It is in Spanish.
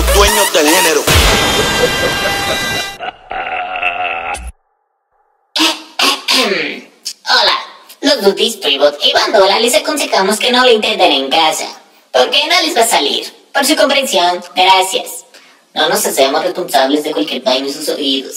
los dueños del género. Hola, los Dutis, Freebot y Ivan Dola les aconsejamos que no lo intenten en casa, porque no les va a salir. Por su comprensión, gracias. No nos hacemos responsables de cualquier daño en sus oídos.